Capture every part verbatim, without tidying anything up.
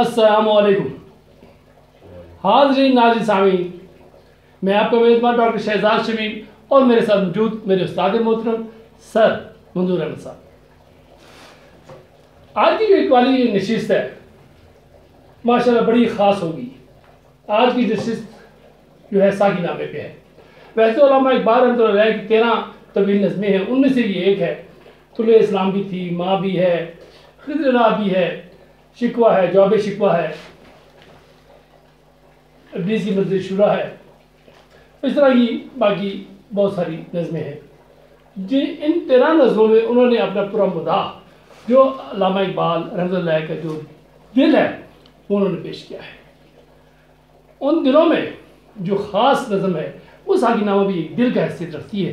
अस्सलामुअलैकुम हाज़रीन नाज़रीन सामीन, मैं आपका मेजबान डॉक्टर शहजाद शमी और मेरे साथ मौजूद मेरे उस्ताद मोहतरम सर मंजूर अहमद साहब। आज की जो इक़बाली नशिस्त है माशाल्लाह बड़ी ख़ास होगी। आज की नशिस्त जो है साकी नामे पे है। वैसे अल्लामा इक़बाल रहमतुल्लाह की तेरह तवील नज़में हैं, उनमें से ये एक है। तुलूए इस्लाम भी थी, माँ भी है, खज़र राह भी है, शिकवा है, जवाब शिकवा है, इब्लीस की मजलिस शुरा है, इस तरह की बाकी बहुत सारी नज़में हैं। जी इन तेरह नज़मों में उन्होंने अपना पूरा मुद्दा जो अल्लामा इक़बाल रहमतुल्लाह का जो दिल है वो उन्होंने पेश किया है। उन दिलों में जो ख़ास नज़म है वो साकीनामा भी दिल का हैसियत रखती है,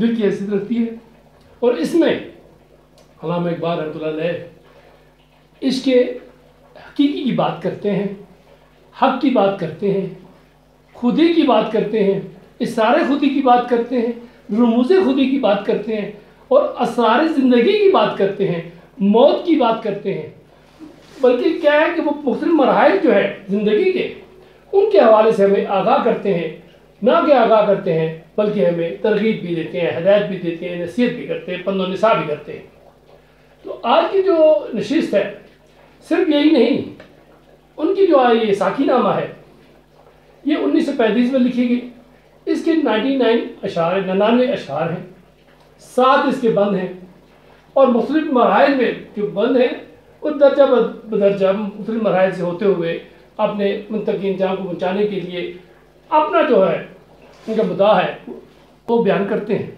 दिल की हैसियत रखती है। और इसमें अल्लामा इक़बाल रहमतुल्लाह इसके हकीकी की बात करते हैं, हक़ की बात करते हैं, खुदी की बात करते हैं, इसारे खुदी की बात करते हैं, रमूज़े खुदी की बात करते हैं और असरार ज़िंदगी की बात करते हैं, मौत की बात करते हैं। बल्कि क्या है कि वो मुख्तलिफ़ मराहिल जो है ज़िंदगी के उनके हवाले से हमें आगाह करते हैं, ना कि आगाह करते हैं बल्कि हमें तरगीब भी देते हैं, हिदायत भी देते हैं, नसीहत भी करते हैं, पन्नो निसा भी करते हैं। तो आज की जो नशिस्त है सिर्फ यही नहीं, उनकी जो ये साकीनामा है ये उन्नीस सौ पैंतीस में लिखी गई। इसके नाइन्टी नाइन अशार निन्यानवे अशार हैं, सात इसके बंद हैं और मुख्तलिफ मराहिल में जो बंद हैं वो दर्जा बदर्जा मुख्तलिफ मराहिल से होते हुए अपने मुंतकी इंजाम को पहुँचाने के लिए अपना जो है उनका मुद्दा है वो बयान करते हैं।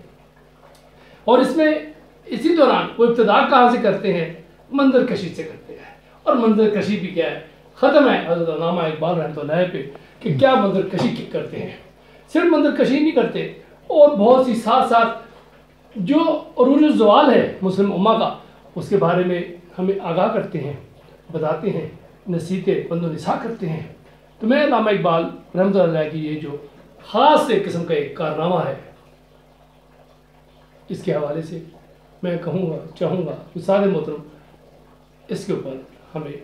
और इसमें इसी दौरान वो इब्तदा कहाँ से करते हैं, मंजर कशी से करते हैं। और मंजर कशी भी क्या है, ख़त्म है हज़रत अल्लामा इक़बाल रहमतुल्लाह पे कि क्या मंजर कशी करते हैं। सिर्फ मंजर कशी नहीं करते और बहुत सी साथ साथ जो अरूज ज़वाल है मुस्लिम उम्मा का उसके बारे में हमें आगाह करते हैं, बताते हैं, नसीहतें बंदो निसा करते हैं। तो मैं अल्लामा इक़बाल रहमतुल्लाह की ये जो ख़ास एक किस्म का एक कारनामा है इसके हवाले से मैं कहूँगा चाहूँगा उस्ताद मोहतरम इसके ऊपर हमें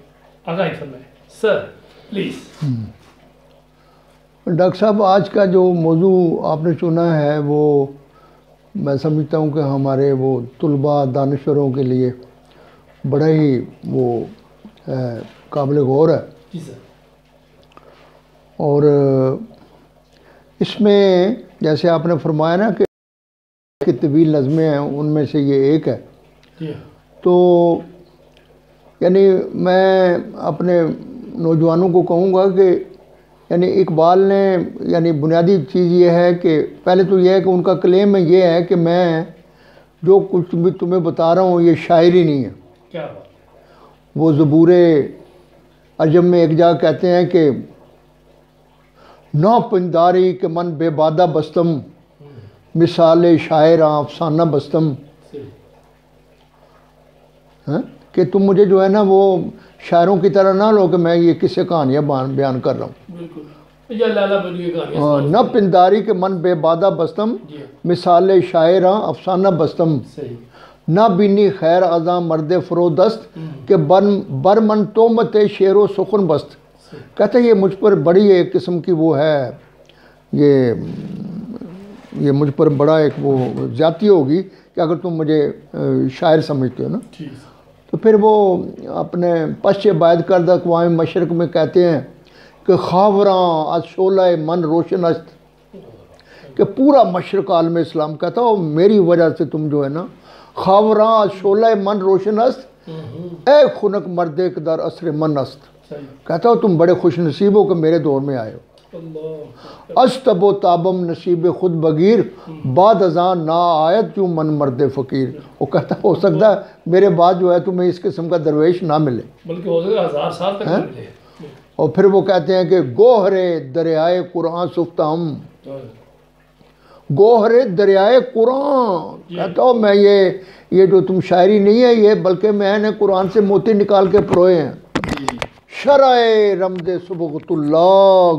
आगाही फरमाएं सर प्लीज़। डॉक्टर साहब आज का जो मौजू आपने चुना है वो मैं समझता हूँ कि हमारे वो तुलबा दानिश्वरों के लिए बड़ा ही वो काबिल गौर है जी सर। और इसमें जैसे आपने फरमाया ना कि की तवील नज़में हैं उनमें से ये एक है जी। तो यानी मैं अपने नौजवानों को कहूँगा कि यानी इकबाल ने यानी बुनियादी चीज़ ये है कि पहले तो ये है कि उनका क्लेम ये है कि मैं जो कुछ भी तुम्हें बता रहा हूँ ये शायरी नहीं है। क्या वो ज़बूरे अजम में एक जगह कहते हैं कि नौ पिंदारी के मन बेबादा बस्तम मिसाल शायर अफसाना बस्तम हैं कि तुम मुझे जो है ना वो शायरों की तरह ना लो कि मैं ये किससे कहानियाँ बयान कर रहा हूँ। हाँ न पिंदारी के मन बेबादा बस्तम मिसाल शायर अफसाना बस्तम न बिनी खैर अजा मर्द फरोदस्त के बन बरमन तोमत शेर सुखन बस्त। कहते ये मुझ पर बड़ी एक किस्म की वो है, ये ये मुझ पर बड़ा एक वो ज़्यादती होगी कि अगर तुम मुझे शायर समझते हो ना। तो फिर वो अपने पश्चे बायद करदा अक़वाम मशरक़ में कहते हैं कि ख़ावरां अशोला मन रोशन अस्त कि पूरा मशरक़ आलम इस्लाम कहता और मेरी वजह से तुम जो है ना ख़ावरां अशोला मन रोशन अस्त ए खुनक मर्द कदर असर मन अस्त। कहता हो तुम बड़े खुश नसीब हो कि मेरे दौर में आए हो। अस्तब ताबम नसीब खुद बगीर बाद अजान ना आयत क्यों मन मर्द फ़कीर। वो कहता हो सकता है मेरे बाद जो है तुम्हें इस किस्म का दरवेश ना मिले बल्कि हो सकता है हज़ार साल तक मिले। और फिर वो कहते हैं कि गोहरे दरियाए कुरान सुफ्ताम गोहरे दरियाए कुरान। कहता हो मैं ये ये जो तुम शायरी नहीं है ये बल्कि मैंने कुरान से मोती निकाल के परोए हैं। शराय रमद सुबगतुल्ला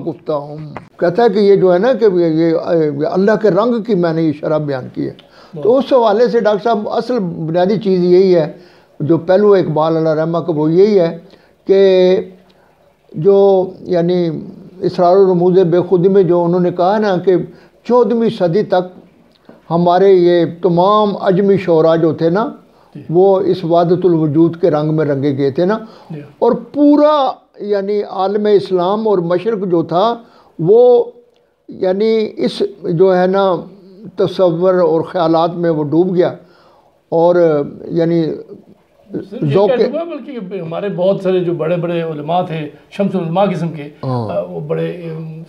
गुफ्ता हूँ कहता है कि ये जो है ना कि ये, ये, ये अल्लाह के रंग की मैंने ये शराब बयान की है। तो उस हवाले से डॉक्टर साहब असल बुनियादी चीज़ यही है जो पहलू इकबाल रहमा का वो यही है कि जो यानी इसरार रमूज़ बेखुदी में जो उन्होंने कहा ना कि चौदहवीं सदी तक हमारे ये तमाम अजमी शोरा जो थे ना वो इस वादतुल वजूद के रंग में रंगे गए थे ना, और पूरा यानी आलम इस्लाम और मशरक़ जो था वो यानी इस जो है ना तस्वर और ख़्यालात में वो डूब गया। और यानी बल्कि हमारे बहुत सारे जो बड़े बड़े उलमा थे शम्सुल माकिसम के आ, वो बड़े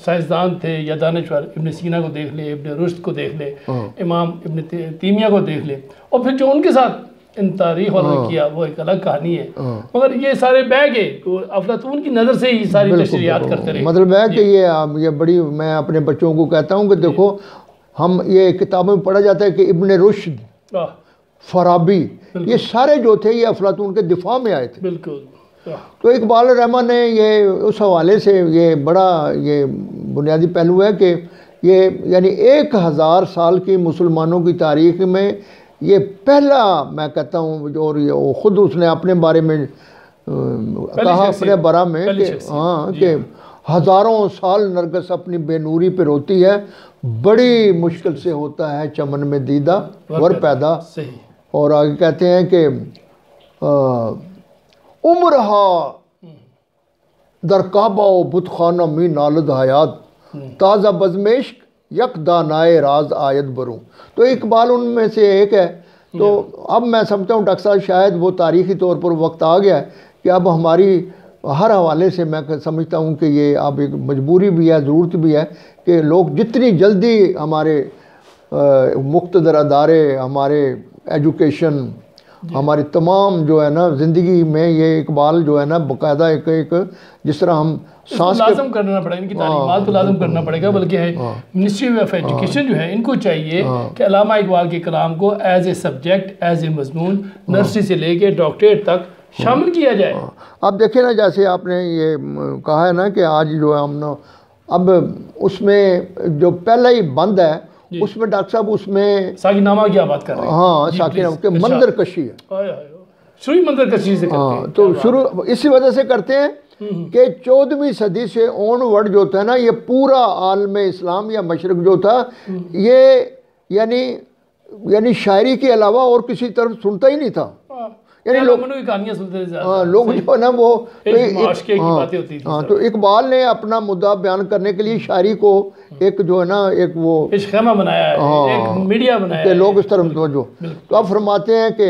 साइंसदान थे या दानश्वर, इबन सीना को देख ले, इबन रुश को देख ले, इमाम इबन तैमिया को देख ले, और फिर जो उनके साथ इन तारीख वालों किया वो एक अलग कहानी है। मगर ये सारे बैग है तो अफिलातून की नज़र से ही सारी तशरीहात करते रहे। मतलब है कि ये ये बड़ी मैं अपने बच्चों को कहता हूँ कि देखो हम ये किताबों में पढ़ा जाता है कि इबन रुश फराबी ये सारे जो थे ये अफलातून के दिफा में आए थे। बिल्कुल। तो इकबाल रहमा ने ये उस हवाले से ये बड़ा ये बुनियादी पहलू है कि ये यानी एक हज़ार साल की मुसलमानों की तारीख में ये पहला मैं कहता हूँ जो, और ये ख़ुद उसने अपने बारे में कहा अपने बारे में कि हाँ कि हज़ारों साल नरगस अपनी बेनूरी पे रोती है, बड़ी मुश्किल से होता है चमन में दीदा वर पैदा। सही। और आगे कहते हैं कि उम्रहा दरकाबा बुतखाना मी नालद हयात ताज़ा बजमेश्क यक दानाए राज आयत बरूँ। तो इकबाल उनमें से एक है। तो अब मैं समझता हूँ डॉक्टर साहब शायद वो तारीख़ी तौर पर वक्त आ गया है कि अब हमारी हर हवाले से मैं समझता हूँ कि ये अब एक मजबूरी भी है, ज़रूरत भी है कि लोग जितनी जल्दी हमारे मुख्तदर अदारे, हमारे एजुकेशन, हमारी तमाम जो है ना ज़िंदगी में ये इकबाल जो है ना बाकायदा एक एक जिस तरह हम सांस लाज़म करना पड़ेगा, इनकी तालीमात को लाज़म करना पड़ेगा। बल्कि मिनिस्ट्री ऑफ एजुकेशन जो है इनको चाहिए कि अल्लामा इक़बाल के कलाम को as a subject, as a मजमून नर्सरी से लेके डॉक्टरेट तक शामिल किया जाए। अब देखिए ना जैसे आपने ये कहा है ना कि आज जो है हम ना अब उसमें जो पहला ही बंद है उसमें डॉक्टर साहब उसमें साकीनामा की बात कर रहे हैं। हाँ साकीनामा के मंजर कशी है। शुरू मंजर कशी से करते हैं। हाँ तो शुरू इसी वजह से करते हैं कि चौदहवीं सदी से ऑनवर्ड जो था ना ये पूरा आलम इस्लाम या मशरक़ जो था ये यानी यानी शायरी के अलावा और किसी तरफ सुनता ही नहीं था। यानी लोग कहानियाँ सुनते थे। हाँ लोग जो है ना वो माशके की बातें होती थी। हाँ तो इकबाल ने अपना मुद्दा बयान करने के लिए शायरी को एक जो है ना एक वो पेशखैमा बनाया है। हाँ एक मीडिया बनाया है लोग इस तरह समझो। तो आप फरमाते हैं कि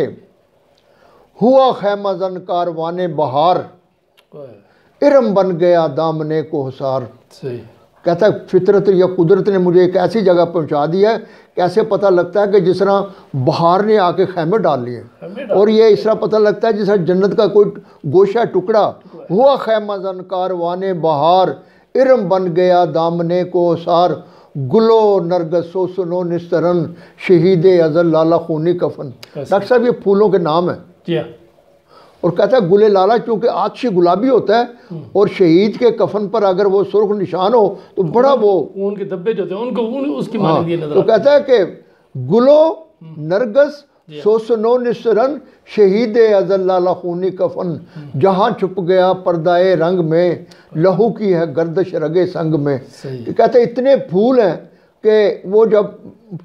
हुआ खैमा जन कारवाने बहार इरम बन गया दामने को हसार। कहता है फितरत या कुदरत ने मुझे एक ऐसी जगह पहुंचा दी है कैसे पता लगता है कि जिस तरह बहार ने आके खैमे डाल लिए, और ये इस तरह पता लगता है जिस तरह जन्नत का कोई गोशा टुकड़ा। हुआ खैमा जन कारवाने बहार इरम बन गया दामने को सार गुलो नरगसो सुनो निस्तरन शहीद अजल लाला खूनी कफन। डॉक्टर साहब ये फूलों के नाम है, और कहता है गुले लाला चूँकि आक्षी गुलाबी होता है और शहीद के कफन पर अगर वो सुर्ख निशान हो तो बड़ा वो उनके धब्बे जो थे उनको उन, उसकी मान दी नजर। तो कहता है कि गुलो नरगस सोसनो निसरन शहीद अजल लाला खूनी कफन जहाँ छुप गया पर्दाए रंग में लहू की है गर्दश रगे संग में। कहते इतने फूल हैं कि वो जब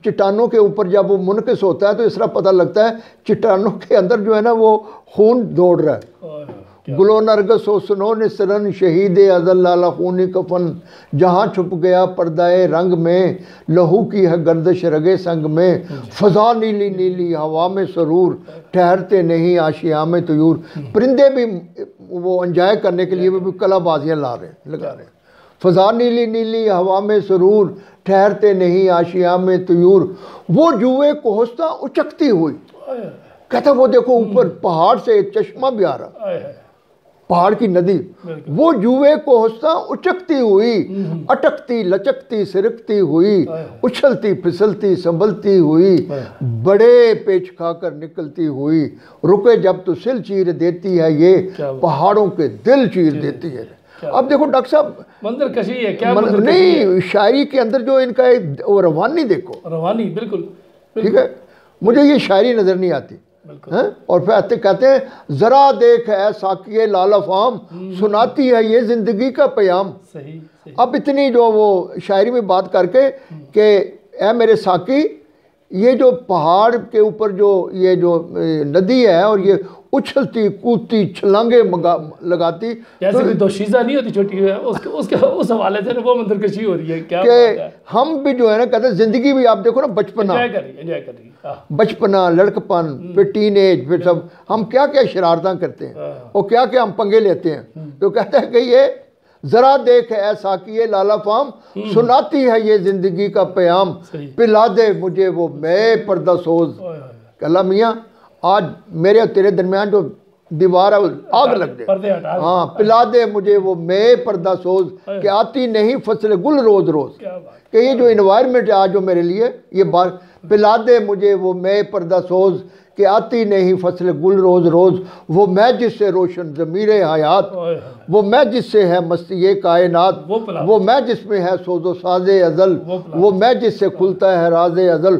चट्टानों के ऊपर जब वो मुनकिस होता है तो इस तरह पता लगता है चट्टानों के अंदर जो है ना वो खून दौड़ रहा है। गुलो नरगस हो सुनो निसरन शहीद अज़ल लाला खूनी कफन जहाँ छुप गया पर्दाए रंग में लहू की है गर्दश रगे संग में फ़ज़ा नीली नीली हवा में सरूर ठहरते नहीं आशिया में तयूर। परिंदे भी वो एंजॉय करने के लिए भी कलाबाजियाँ ला रहे लगा रहे। फ़ज़ा नीली नीली हवा में सरूर ठहरते नहीं आशिया में तयूर। वो जुए कोहस्ता उचकती हुई। कहता वो देखो ऊपर पहाड़ से एक चश्मा भी आ रहा, पहाड़ की नदी। वो जुए कोहस्ता उचकती हुई अटकती लचकती सिरकती हुई उछलती फिसलती संभलती हुई बड़े पेच खाकर निकलती हुई रुके जब तो सिल चीर देती है ये पहाड़ों के दिल चीर देती है। अब देखो डॉक्टर साहब मंजर कशी है क्या मंजर नहीं, शायरी के अंदर जो इनका एक रवानी देखो रवानी। बिल्कुल ठीक है, मुझे ये शायरी नज़र नहीं आती। हैं। और फिर कहते हैं जरा देख है साकी लाल अफाम सुनाती है ये जिंदगी का प्याम। सही, सही। अब इतनी जो वो शायरी में बात करके कि ऐ मेरे साकी ये जो पहाड़ के ऊपर जो ये जो नदी है और ये उछलती कूदती छलांगे लगाती जैसे कोई दोशीज़ा नहीं होती छोटी है उसके उसके उस हवाले से वो मंदरकशी हो रही है क्या बात है। हम भी जो है ना कहते हैं जिंदगी भी आप देखो ना बचपना बचपना लड़कपन फिर टीन एज फिर सब हम क्या क्या शरारतां करते हैं और क्या क्या हम पंगे लेते हैं। तो कहता है कि ये जरा देख ऐसा कि ये लाला फाम सुनाती है ये जिंदगी का प्याम पिला दे मुझे वो मैं पर्दा सोज कला मियाँ आज मेरे और तेरे दरमियान जो दीवार है आग लग दे हाँ पिला दे मुझे वो मैं पर्दा सोज कि आती नहीं फसल गुल रोज रोज। कि ये जो इन्वायरमेंट है आज जो मेरे लिए ये बार पिला दे मुझे वो मैं पर्दा सोज कि आती नहीं फसल गुल रोज़ रोज़ वो मैं जिससे रोशन ज़मीर हयात वो मैं जिससे है मस्ती ये कायनात वो मैं जिसमें है सोजो साज अज़ल वो मैं जिससे खुलता है राज अज़ल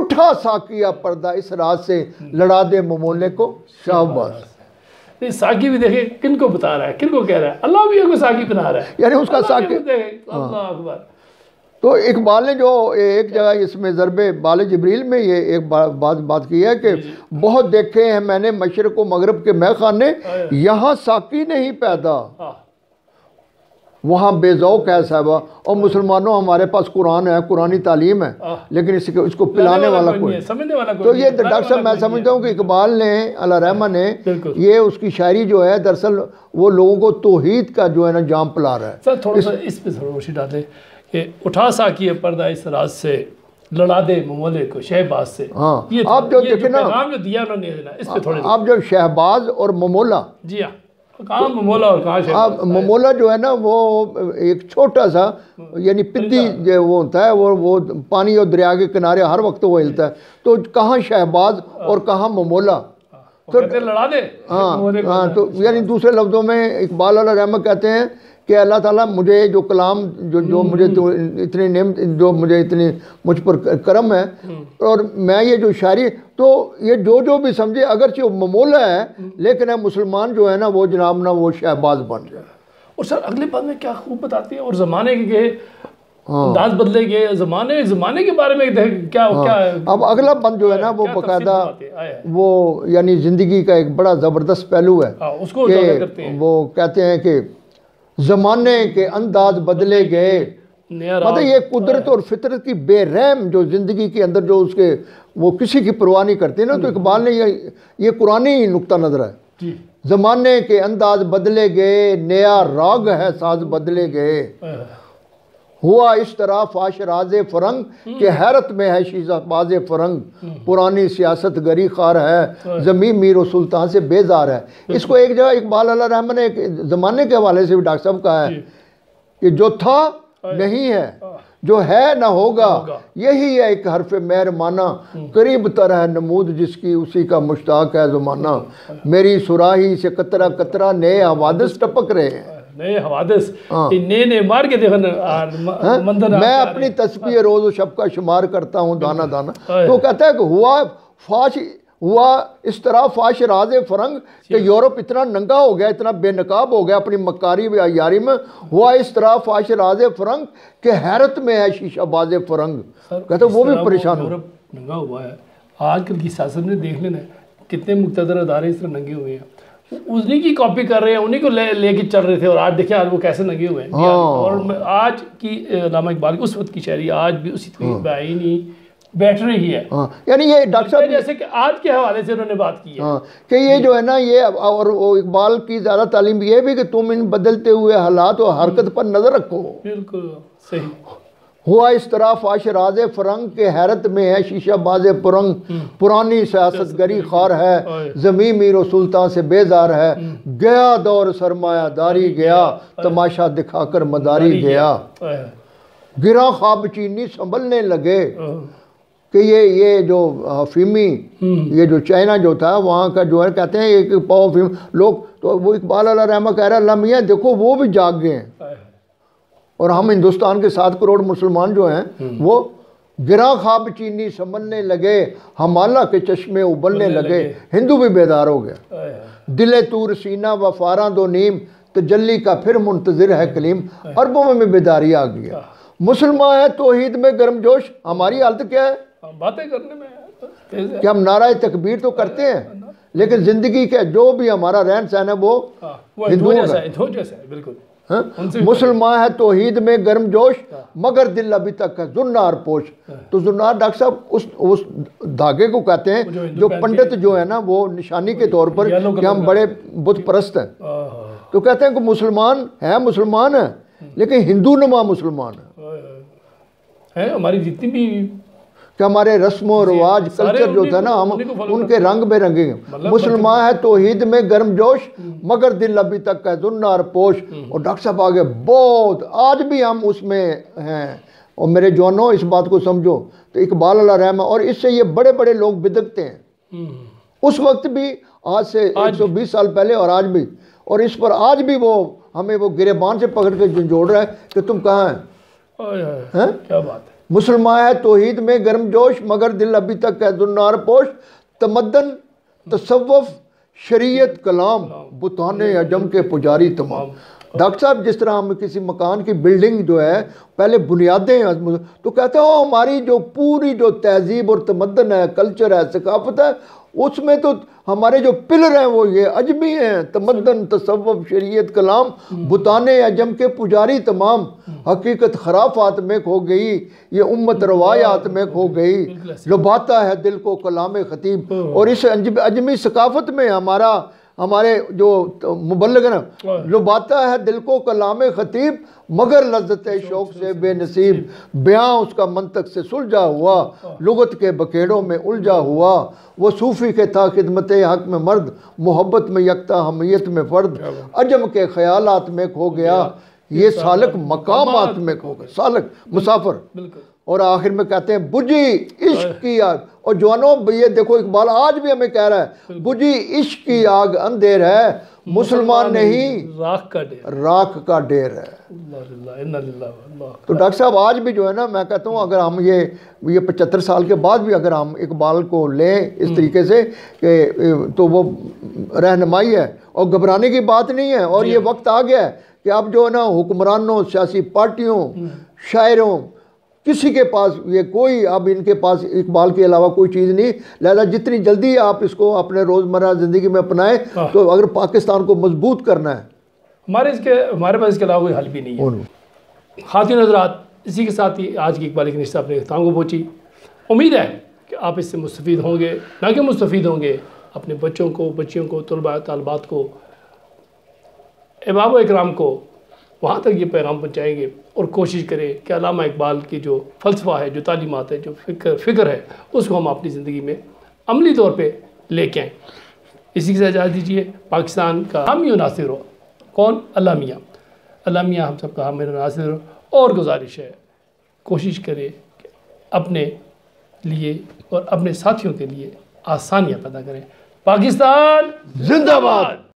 उठा साकिया पर्दा इस रात से लड़ा दे ममोले को शाहबाज। साकी भी देखे किन को बता रहा है किन को कह रहा है अल्लाह भी को साकी बना रहा है यानी उसका साकी। तो इकबाल ने जो एक जगह इसमें ज़रबे बाल जिब्रील में ये एक बा, बात बात की है कि बहुत देखे हैं मैंने मशरक़ व मगरब के मैं खाने यहाँ साकी नहीं पैदा वहाँ बेज़ौक़ है साहबा। और मुसलमानों हमारे पास कुरान है कुरानी तालीम है लेकिन इसको इसको पिलाने वाला कोई समझने वाला कोई। तो ये डॉक्टर साहब मैं समझता हूँ कि इकबाल ने अल्लाह रहमा ने ये उसकी शायरी जो है दरअसल वो लोगों को तौहीद का जो है ना जाम पिला रहा है। इस पर रोशनी डालें कि उठा साकी पर्दा इस राज से लड़ा दे ममोले को शहबाज से। हाँ ये आप जो देखिए ना नाम जो दिया उन्होंने देना इस पे थोड़े आप जो शहबाज और ममोला जी हाँ कहाँ ममोला और कहाँ शहबाज। ममोला जो है ना वो एक छोटा सा यानी पिद्दी जो वो होता है वो वो पानी और दरिया के किनारे हर वक्त वो हिलता है। तो कहाँ शहबाज और कहाँ ममोला तो लड़ा दे हाँ हाँ। तो यानी दूसरे लफ्ज़ों में इकबाल अल रहमा कहते हैं कि अल्लाह ताला मुझे जो कलाम जो जो मुझे इतने नेम जो मुझे इतने मुझ पर करम है और मैं ये जो शायरी तो ये जो जो भी समझे अगरचे वो ममोला है लेकिन मुसलमान जो है ना वो जनाब ना वो शहबाज बन जाए। और सर अगले बात में क्या खूब बताती है और ज़माने के अंदाज बदले गए ज़माने ज़माने के बारे में क्या हाँ। क्या अब अगला बंद जो है ना वो बाकायदा वो यानी ज़िंदगी का एक बड़ा ज़बरदस्त पहलू है उसको वो कहते हैं कि ज़माने के अंदाज बदले गए मतलब ये कुदरत और फितरत की बेरहम जो ज़िंदगी के अंदर जो उसके वो किसी की परवाह नहीं करती ना। तो इकबाल ने ये ये कुरानी ही नुक्ता नज़र है ज़माने के अंदाज बदले गए नया राग है साज बदले गए हुआ इस तरह फाश राज फरंग के हैरत में है शीज़ाबाज फरंग पुरानी सियासत गरी खार है ज़मीन मीर और सुल्तान से बेजार है। इसको एक जगह इकबाल अल्लाह रहमान ने एक ज़माने के हवाले से भी डॉक्टर साहब कहा है कि जो था नहीं है जो है ना होगा यही है एक हरफ मेहर माना करीब तरह नमूद जिसकी उसी का मुश्ताक है ज़माना मेरी सुराही से कतरा कतरा नए हवादिस टपक रहे हैं नए हवादिस नए नए मार के देखो मैं अपनी तस्बीह रोज़ शब का शुमार करता हूँ दाना दाना। तो कहता है कि हुआ फाश हुआ इस तरह फाश राज फरंग कि यूरोप इतना नंगा हो गया इतना बेनकाब हो गया अपनी मक्कारी यारी में हुआ इस तरह फाश राज फरंग के हैरत में है शीशाबाज फरंग। कहते वो भी परेशान हो नंगा हुआ है आजकल की सियासत में देख लेना कितने मुक्तदर अदारे इस तरह नंगे हुए हैं उन्हीं की कॉपी कर रहे हैं उन्हीं को ले लेके चल रहे थे और आज देखिए आज वो कैसे लगे हुए हैं। और आज की अल्लामा इक़बाल की उस वक्त की शायरी आज भी उसी नहीं बैठ रही है यानी ये डॉक्टर साहब जैसे कि आज के हवाले से उन्होंने बात की है कि ये जो है ना ये और इकबाल की ज़्यादा तालीम ये भी कि तुम इन बदलते हुए हालात और हरकत पर नज़र रखो। बिल्कुल सही हुआ इस तरह फाश राज फरंग के हैरत में है शीशाबाज फरंग पुरानी सियासत गरी खार है ज़मीन मीर और सुल्तान से बेजार है गया दौर सरमायादारी गया तमाशा दिखाकर मदारी गया गिरा ख्वाब चीनी संभलने लगे। कि ये ये जो हफीमी ये जो चाइना जो था वहाँ का जो है कहते हैं एक पाव फीम लोग तो वो इकबाल अल्लाह रहमा कह रहा अल्लाह मियाँ देखो वो भी जाग गए हैं और हम हिंदुस्तान के सात करोड़ मुसलमान जो हैं वो गिरा खाब चीनी समझने लगे, हमाला के चश्मे उबलने लगे, हिंदू भी बेदार हो गया। दिले तूर सीना व फारा दो नीम, तजल्ली का फिर मुंतज़िर है कलीम। अरबों में भी बेदारी आ गया। मुसलमान है तौहीद में गर्मजोश, हमारी हालत क्या है? बातें करने में क्या हम नारा तकबीर तो करते हैं, लेकिन ज़िंदगी का जो भी हमारा रहन सहन है वो हिंदुओं का। मुसलमान है तौहीद में गर्मजोश, मगर दिल अभी तक है जुन्नार पोश। तो जुन्नार डॉक्टर साहब उस उस धागे को कहते हैं जो, जो पंडित जो है ना वो निशानी के तौर पर कि हम बड़े बुत परस्त हैं। तो कहते हैं कि मुसलमान है मुसलमान है लेकिन हिंदू नमा मुसलमान है। हमारी जितनी भी कि हमारे रस्म व रिवाज कल्चर जो था ना हम उनके रंग में रंगे। मुसलमान है तौहीद में गर्मजोश मगर दिल अभी तक है जुन्नार पोश। और डॉक्टर साहब आगे बहुत आज भी हम उसमें हैं। और मेरे जवानों इस बात को समझो, तो इक़बाल अल्लाह रहम, और इससे ये बड़े बड़े लोग बिदकते हैं उस वक्त भी, आज से एक सौ बीस साल पहले और आज भी। और इस पर आज भी वो हमें वो गिरेबान से पकड़ के झंझोड़ रहा है कि तुम कहाँ हैं। क्या बात है। मुसलमान है तौहीद में गर्मजोश मगर दिल अभी तक है दुन्नार पोश। तमद्दन तसव्वुफ शरीयत कलाम बुताने अजम के पुजारी तमाम। डॉक्टर साहब जिस तरह हम किसी मकान की बिल्डिंग जो है पहले बुनियादें, तो कहते हो हमारी जो पूरी जो तहजीब और तमद्दन है, कल्चर है, सकाफत है, उसमें तो हमारे जो पिलर हैं वो ये अजमी हैं। तमद्दन तसव्वुफ शरीयत कलाम बुताने अजम के पुजारी तमाम। हकीकत खराफात में खो गई, ये उम्मत रवायात में खो गई। लुभाता है दिल को कलाम खतीब। और इस अजमी सकाफत में हमारा हमारे जो मुबल्लिग ना, लुभाता है दिल को कलाम खतीब मगर लज्जत शौक से बेनसीब। बयां उसका मंतक से सुलझा हुआ, लुगत के बकेड़ों में उलझा हुआ। वो सूफ़ी के था खिदमत हक में मर्द, मोहब्बत में यकता हमीयत में फ़र्द। अजम के ख्यालात में खो गया, ये सालक मकामात में खो गया, सालक मुसाफिर। और आखिर में कहते हैं बुझी इश्क की आग। और जवानों ये देखो इकबाल आज भी हमें कह रहा है, बुझी इश्क की आग अंधेर है, मुसलमान नहीं राख का डेर, राख का डेर है। तो डॉक्टर साहब आज भी जो है ना मैं कहता हूँ अगर हम ये ये पचहत्तर साल के बाद भी अगर हम इकबाल को लें इस तरीके से तो वो रहनुमाई है और घबराने की बात नहीं है। और ये वक्त आ गया है कि आप जो है ना हुक्मरानों, सियासी पार्टियों, शायरों, किसी के पास ये कोई अब इनके पास इकबाल के अलावा कोई चीज़ नहीं। लिहाजा जितनी जल्दी आप इसको अपने रोज़मर्रा ज़िंदगी में अपनाएं तो अगर पाकिस्तान को मजबूत करना है। हमारे इसके हमारे पास इसके अलावा कोई हल भी नहीं है। खातिन हजरात, इसी के साथ ही आज की इकबाल की निश्ता अपने स्थान को पहुँची। उम्मीद है कि आप इससे मुस्तफ़ीद होंगे, ना कि मुस्तफ़ीद होंगे अपने बच्चों को, बच्चियों को, तलबा तलबात को, अहबाब इकराम को वहाँ तक ये पैगाम पहुँचाएँगे। और कोशिश करें कि अल्लामा इक़बाल की जो फ़लसफ़ा है, जो तालीमात है, जो फ़िक्र फ़िक्र है, उसको हम अपनी ज़िंदगी में अमली तौर पे लेके आएँ। इसी के साथ इजाज़त दीजिए। पाकिस्तान का हामी और नासिर हो कौन? अल्लाह मियाँ। अल्लाह मियाँ हम सबका हामी और नासिर हो। और गुजारिश है कोशिश करें कि अपने लिए और अपने साथियों के लिए आसानियाँ पैदा करें। पाकिस्तान जिंदाबाद।